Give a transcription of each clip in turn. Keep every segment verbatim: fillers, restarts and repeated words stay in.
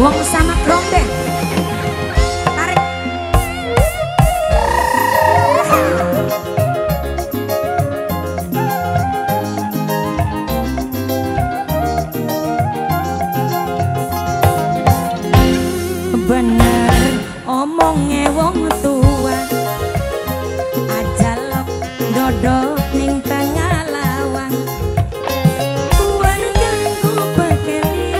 Wong sama trompet. Tarik. Bener omongnya wong tua. Ajalok dodok ning tengah lawang. Keluargaku bekeli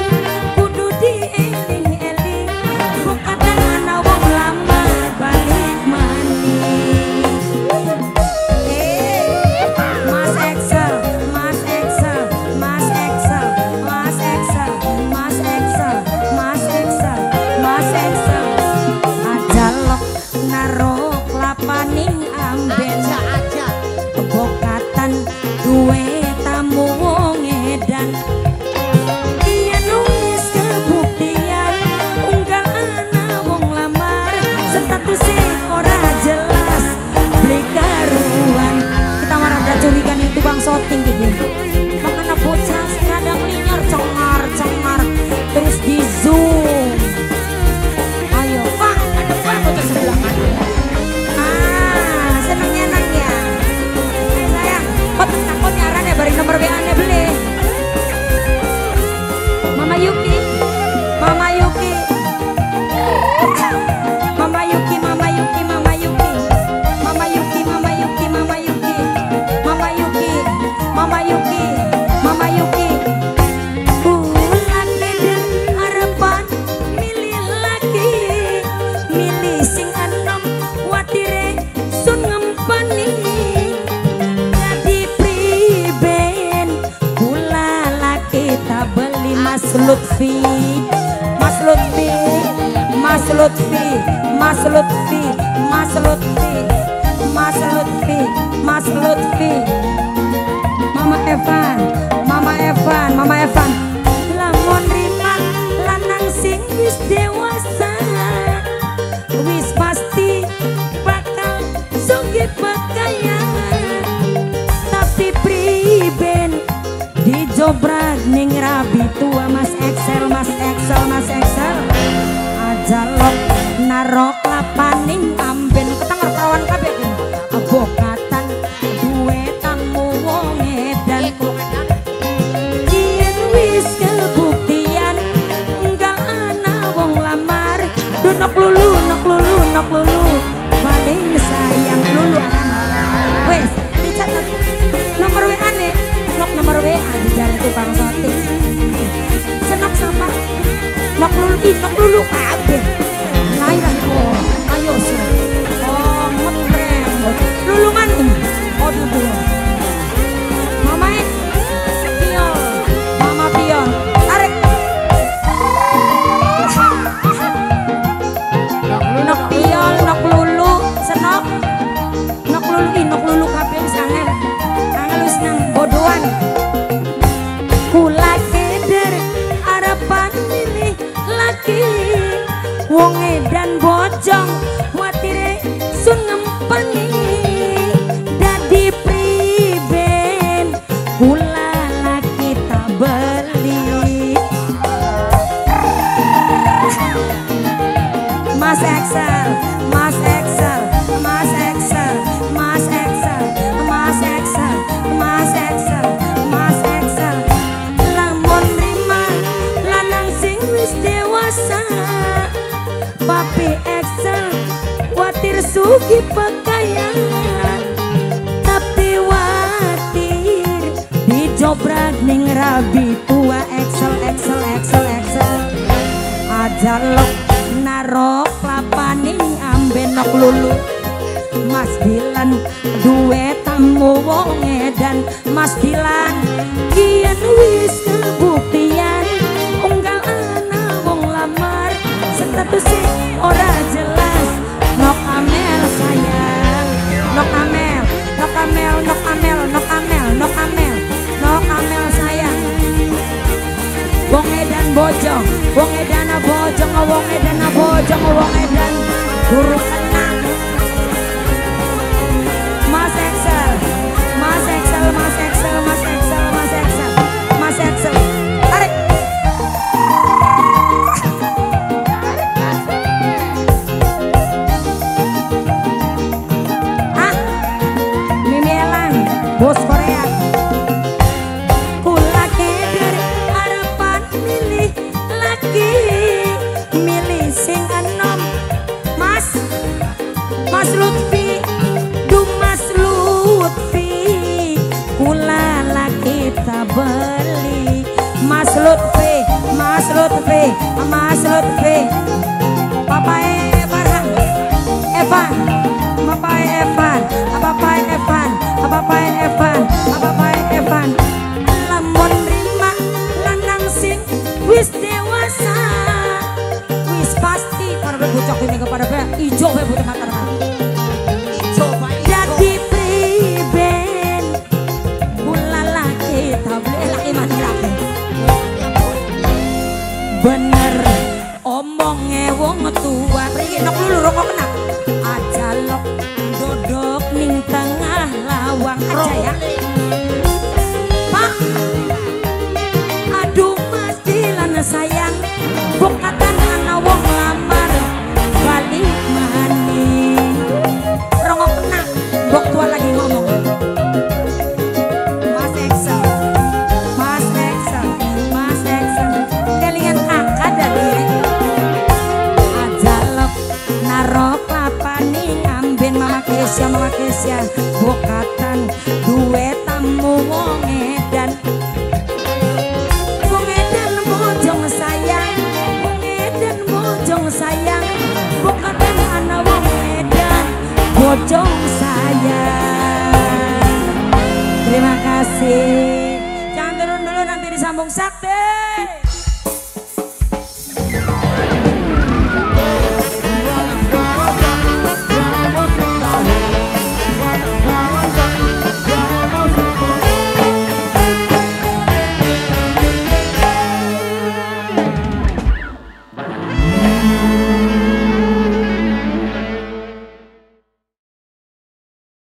kudu dieling-eling. Bukaten ana wong lamar balik maning. Eh, Mas Excel, Mas Excel, Mas Excel, Mas Excel, Mas Excel, Mas Excel, Mas Excel. Ajalok naro kelapa ning amben. Bokatan duwe tamu wong edan. Dia nulis kebuktian unggal ana wong lamar. Statusé ora jelas beli karuan. Kita marah culikan itu bang soting gitu. Makanya bocah kadang linyar cengar cengar terus di zoom. Ayo pak, ada pak bocah sebelah mana? Ah, senangnya nang ya. Potong takut nyaran ya bari nomor W A nya beli Mama Yuki, Mama Yuki, Mama Yuki, Mama Yuki, Mama Yuki, Mama Yuki, Mama Yuki, Mama Yuki, Mama Yuki, Mama Yuki, Mama Yuki. Bulan beden harapan milih lagi, milih sing anom watire sun ngempani. Mas Lutfi, Mas Lutfi, Mas Lutfi, Mas Lutfi, Mas Lutfi, Mas Lutfi, Mas Lutfi. Mama Evan, Mama Evan, Mama Evan. Lamun rimat lanang sing wis dewasa, wis pasti bakal sugih pakaian. Tapi priben dijobrak ning rabi tua. Mas Excel, Mas Excel, Mas Excel. Ajalok narok lapaning amben. Ketang wartawan kabeh. Abokatan duwe tamu wong edan. Yen wis kebuktian enggal ana wong lamar. Dunok lulu, nok lulu, nok lulu. Paling sayang lulu anak. Wes, dicatet nomor W A ne. Nok nomor W A dijare tukang sotik. Senok sama nok lulu nok lulu kabeh lahiran kok ayo sih oh metrem lulungan aduh duh mama e pion mama pion tarik nok pion nok lulu senok nok lulu nok lulu kabeh wis angel angel wis nang bodohan kula milih laki wong edan bojong watire sun ngempeni dadi priben kula laki tak beli Mas Excel, Mas Excel, Mas Excel, Mas Excel, Mas Excel, Mas Excel, Mas Excel. Lamun riman lanang sing wis dewasa Papi Excel watir sugih pakaian. Tapi watir dijobrak ning rabi tua. Excel, Excel, Excel, Excel. Ajalok narok lapaning amben nok lulu. Mas Dilan duwe tamu wong edan. Mas Dilan kian wis kebuktian unggal ana wong lamar. Statusé ora jelas nok amel sayang nok amel nok amel nok amel nok amel nok amel nok amel sayang wong edan bojong wong edan bojong wong edan bojong wong edan buruk enak. Mas Excel, Mas Excel, Mas Excel, Mas Excel, Mas Excel, Mas Excel, tarik. Lutfi, Mas Lutfi, Papai Farhan, Evan, Papai Evan, Papai Evan, Papai Evan, Papai Evan. Lamun rima lanang sing wis dewasa, wis pasti para bocok ini kepada saya ijo saya butuh mata. Terima kasih. Jangan turun dulu nanti disambung sakti.